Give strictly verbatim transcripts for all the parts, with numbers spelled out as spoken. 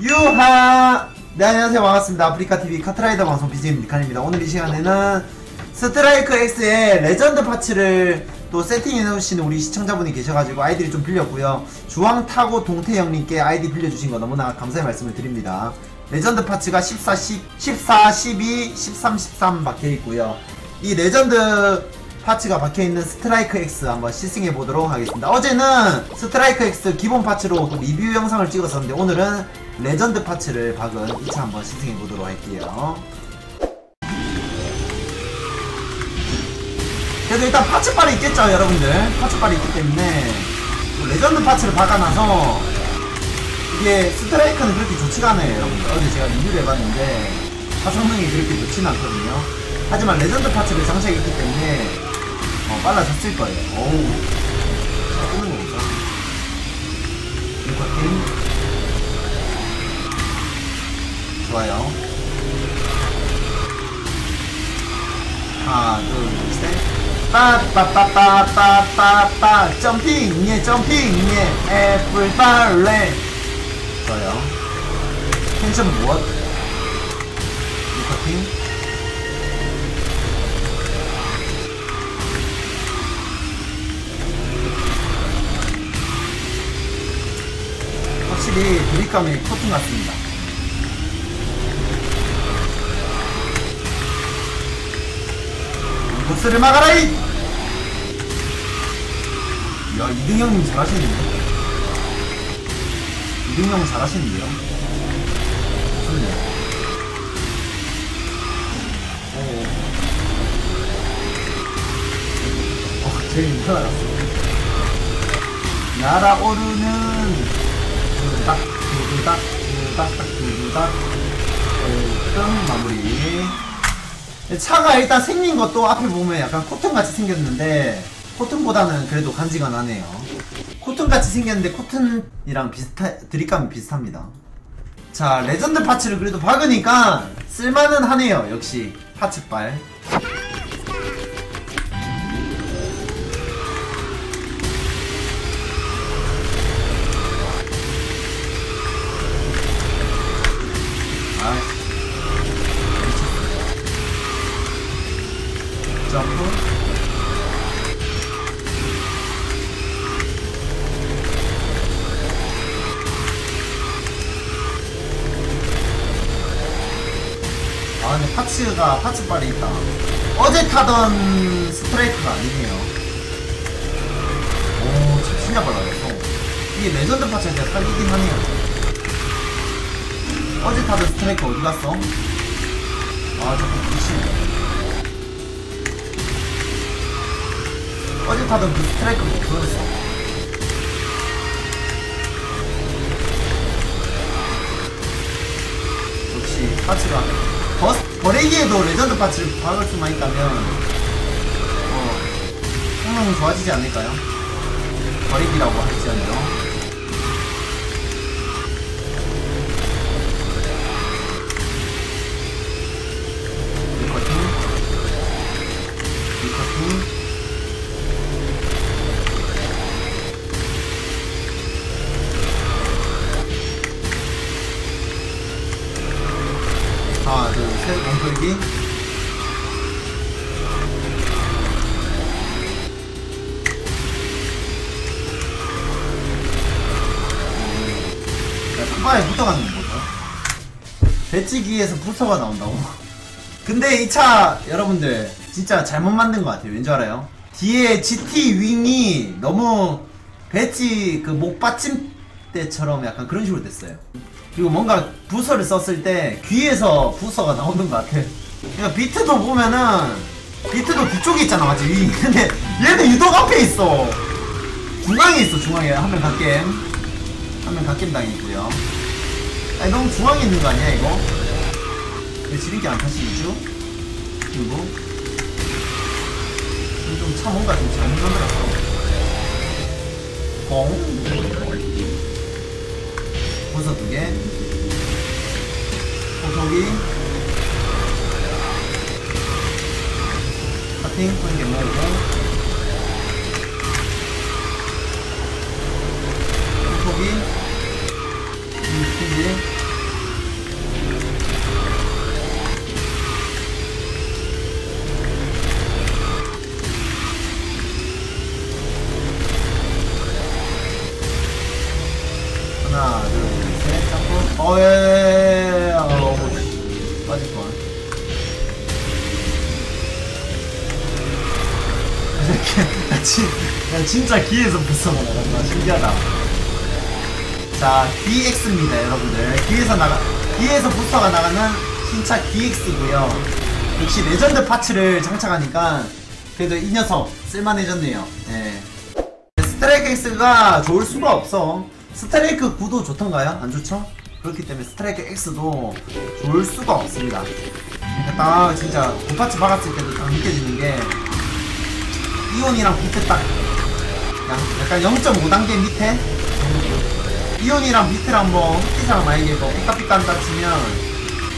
유하! 네, 안녕하세요. 반갑습니다. 아프리카티비 카트라이더 방송 비지엠 니칸입니다. 오늘 이 시간에는 스트라이크 X의 레전드 파츠를 또 세팅해놓으신 우리 시청자분이 계셔가지고 아이디를 좀 빌렸고요. 주황타고 동태형님께 아이디 빌려주신 거 너무나 감사의 말씀을 드립니다. 레전드 파츠가 십사, 십, 십사, 십이, 십삼, 십삼 박혀있고요. 이 레전드 파츠가 박혀있는 스트라이크 X 한번 시승해보도록 하겠습니다. 어제는 스트라이크 X 기본 파츠로 리뷰 영상을 찍었었는데 오늘은 레전드 파츠를 박은 이 차 한번 시승해보도록 할게요. 그래도 일단 파츠빨이 있겠죠 여러분들. 파츠빨이 있기 때문에 레전드 파츠를 박아놔서 이게 스트라이크는 그렇게 좋지가 않아요 여러분들. 어제 제가 리뷰를 해봤는데 파성능이 그렇게 좋진 않거든요. 하지만 레전드 파츠를 장착했기 때문에 어, 빨라졌을 거예요. 어우 끄는 거 없어. 인코팅 좋아요. 하나 둘셋 빠빠빠빠빠빠빠 점핑 예 점핑 예 애플빨래 좋아요. 텐션 무엇? 리커팅 확실히 드립감이 코튼 같습니다. 보스를 막아라 이! 야 이등형님 잘하시는데요? 이등형 잘하시는데요? 좋네요. 오. 어 제일 인사 알았어. 날아오르는 두닥 두닥 두닥 두닥 일등 마무리. 차가 일단 생긴 것도 앞에 보면 약간 코튼같이 생겼는데 코튼보다는 그래도 간지가 나네요. 코튼같이 생겼는데 코튼이랑 비슷하.. 드립감이 비슷합니다. 자 레전드 파츠를 그래도 박으니까 쓸만은 하네요. 역시 파츠빨 점프 아 근데 파츠가 파츠빨이 있다. 어제 타던 스트라이크가 아니네요. 오 참 신기하다. 그래서 이게 레전드 파츠가 제가 살리긴 하네요. 어제 타던 스트라이크 어디갔어? 아 자꾸 미치네. 어제 타던 그 스트라이크가 없어졌어. 역시 파츠가 버스, 버리기에도 레전드 파츠를 박을 수만 있다면 어 성능은 좋아지지 않을까요? 버리기라고 할지언정 리커팅 리커팅 하나 둘셋 몸풀기 탑바에 붙어가는 거죠. 배치기에서 불서가 나온다고. 근데 이 차 여러분들 진짜 잘못 만든 것 같아요. 왠지 알아요? 뒤에 지티 윙이 너무 배치 그 목받침대처럼 약간 그런 식으로 됐어요. 그리고 뭔가 부서를 썼을 때 귀에서 부서가 나오는 것 같아. 그러니까 비트도 보면은 비트도 뒤쪽에 있잖아 맞지? 위. 근데 얘는 유독 앞에 있어. 중앙에 있어. 중앙에 한 명 갓겜 한 명 갓겜 당했고요. 아니 너무 중앙에 있는 거 아니야 이거? 왜 지름길 안 타시죠? 그리고 좀 차 뭔가 좀 잘못 만들었어. 공 부서 두 개, 고속이, 파팅 한 개 모으고, 고속이, 이 스피드. 어예 어, 빠질 거. 나 진짜, 진짜 기에서 벗어나 나간다. 신기하다. 자, 디엑스입니다, 여러분들. 기에서 나가, 기에서 부스터가 나가는 신차 디엑스고요. 역시 레전드 파츠를 장착하니까 그래도 이 녀석 쓸만해졌네요. 네. 스트라이크 X가 좋을 수가 없어. 스트라이크 구도 좋던가요? 안 좋죠? 그렇기 때문에 스트라이크 X도 좋을 수가 없습니다. 딱 진짜 구파츠 박았을 때도 딱 느껴지는 게 이온이랑 밑에 딱 약간 영 점 오 단계 밑에 이온이랑 밑을 한번 흑기사랑 만약에 뭐 삐까삐까 한다 치면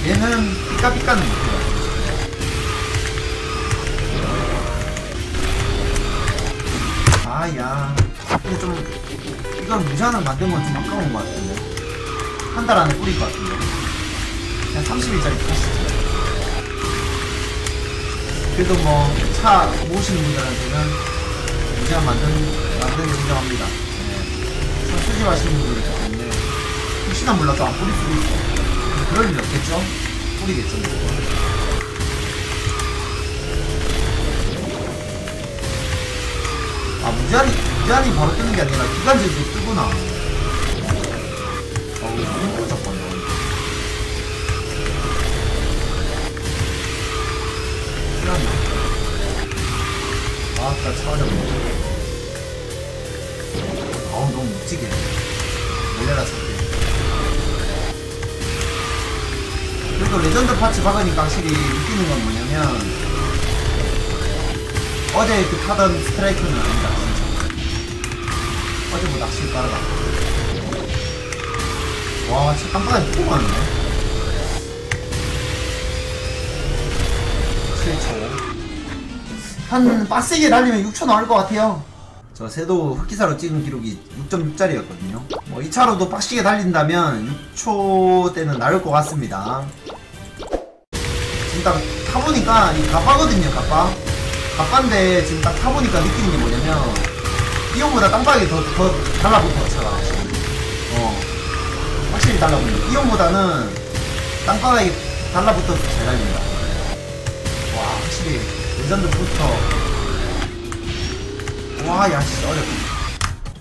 얘는 삐까삐까는 못해요. 아야 근데 좀 이걸 무시하는 만든 건 좀 아까운 것 같은데 한 달 안에 뿌릴 것 같은데 그냥 삼십 일짜리 뿌리시죠. 그래도 뭐 차 모으시는 분들한테는 무제한 만든 만든 인정합니다. 네. 차 수집하시는 분들이 있는데 혹시나 몰라도 안 뿌릴 수도 있고 그럴 일 없겠죠? 뿌리겠죠. 아 무제한이 무제한이 바로 뜨는 게 아니라 기간제도 뜨구나. 어우 너무 어렵다. 아따 차가졌네. 아우 너무 묵직해. 몰래라 잡게. 그래도 레전드 파츠 박으니까 확실히 느끼는 건 뭐냐면 어제 그 타던 스트라이크는 아니다 진짜. 어제 뭐 낚시를 따라가. 와 진짜 깜빡이 너무 많은데? 한 빡세게 날리면 육천 나올 것 같아요. 저 세도 흑기사로 찍은 기록이 육 점 육짜리였거든요 뭐 이 차로도 빡세게 달린다면 육 초대는 나올 것 같습니다. 지금 딱 타보니까 이 가빠거든요. 가빠 가빠인데 지금 딱 타보니까 느끼는 게 뭐냐면 이온보다 깜빡이 더, 더 달라붙어 차가. 어 확실히 달라붙네. 이온보다는 깜빡이 달라붙어서 잘 달립니다. 와 확실히 레전드 부스터 와 야씨 어렵다.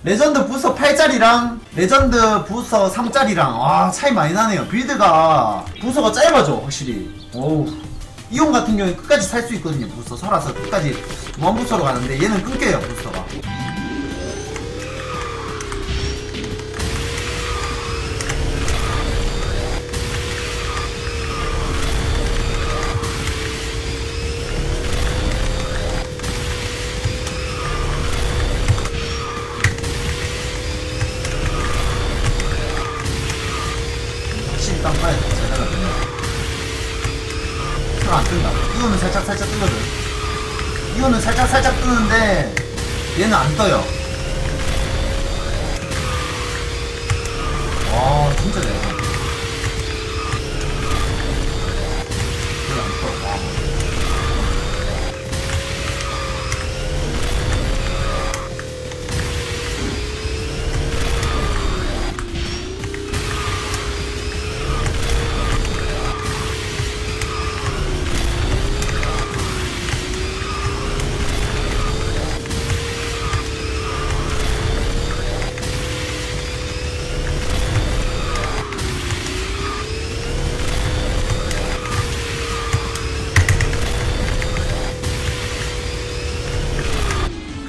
레전드 부스터 팔짜리랑 레전드 부스터 삼짜리랑 와 차이 많이 나네요. 빌드가 부스터가 짧아져 확실히. 오우 이온 같은 경우에 끝까지 살 수 있거든요. 부스터 살아서 끝까지 무한 부스터로 가는데 얘는 끊겨요 부스터가. 땅바닥에 제자가 뜬다. 잘 안 뜬다. 이거는 살짝 살짝 뜨거든. 이거는 살짝 살짝 뜨는데 얘는 안 떠요. 와 진짜 대박. 별로 안 떠. 와.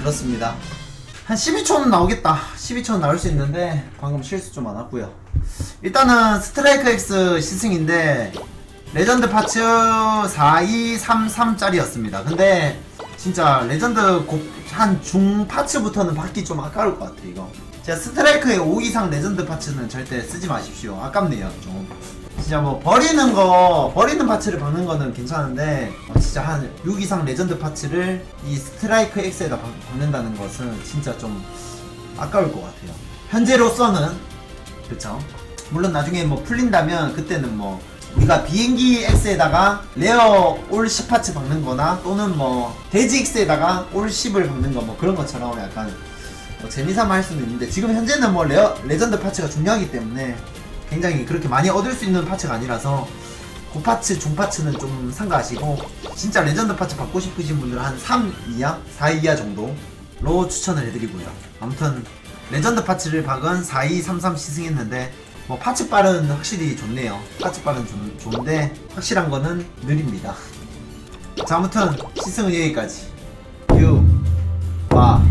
그렇습니다. 한 십이 초는 나오겠다. 십이 초는 나올 수 있는데 방금 실수 좀 많았고요. 일단은 스트라이크 X 시승인데 레전드 파츠 사이삼삼짜리였습니다 근데 진짜 레전드 곡 한 중 파츠부터는 받기 좀 아까울 것 같아 이거. 제가 스트라이크의 오 이상 레전드 파츠는 절대 쓰지 마십시오. 아깝네요 좀. 진짜 뭐 버리는 거 버리는 파츠를 박는 거는 괜찮은데 진짜 한 육 이상 레전드 파츠를 이 스트라이크 X에다 박는다는 것은 진짜 좀 아까울 것 같아요 현재로서는. 그쵸 물론 나중에 뭐 풀린다면 그때는 뭐 우리가 비행기 X에다가 레어 올 십 파츠 박는 거나 또는 뭐 돼지 X에다가 올 십을 박는 거 뭐 그런 것처럼 약간 뭐 재미삼아 할 수는 있는데 지금 현재는 뭐 레어, 레전드 파츠가 중요하기 때문에 굉장히 그렇게 많이 얻을 수 있는 파츠가 아니라서 고파츠, 중파츠는 좀 삼가하시고 진짜 레전드 파츠 받고 싶으신 분들은 한 삼 이하, 사 이하 정도로 추천을 해드리고요. 아무튼 레전드 파츠를 박은 사 이 삼 삼 시승했는데 뭐 파츠빨은 확실히 좋네요. 파츠빨은 좀, 좋은데 확실한 거는 느립니다. 자, 아무튼 시승은 여기까지. 유 바.